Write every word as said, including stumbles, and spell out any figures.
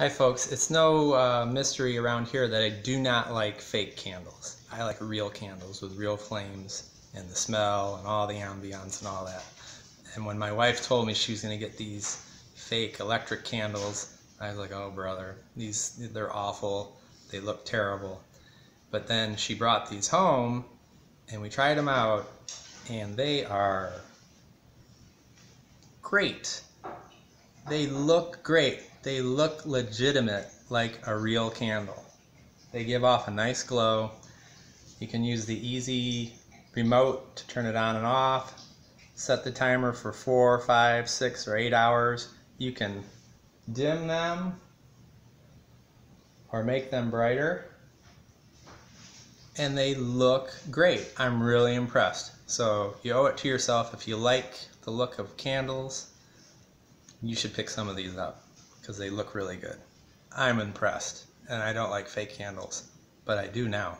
Hi folks, it's no uh, mystery around here that I do not like fake candles. I like real candles with real flames and the smell and all the ambiance and all that. And when my wife told me she was going to get these fake electric candles, I was like, oh brother, these, they're awful, they look terrible. But then she brought these home and we tried them out and they are great. They look great. They look legitimate, like a real candle. They give off a nice glow. You can use the easy remote to turn it on and off. Set the timer for four, five, six, or eight hours. You can dim them or make them brighter. And they look great. I'm really impressed. So you owe it to yourself. If you like the look of candles, you should pick some of these up, because they look really good. I'm impressed, and I don't like fake candles, but I do now.